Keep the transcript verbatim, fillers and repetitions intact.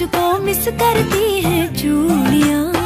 मुझको मिस करती है चूड़ियाँ।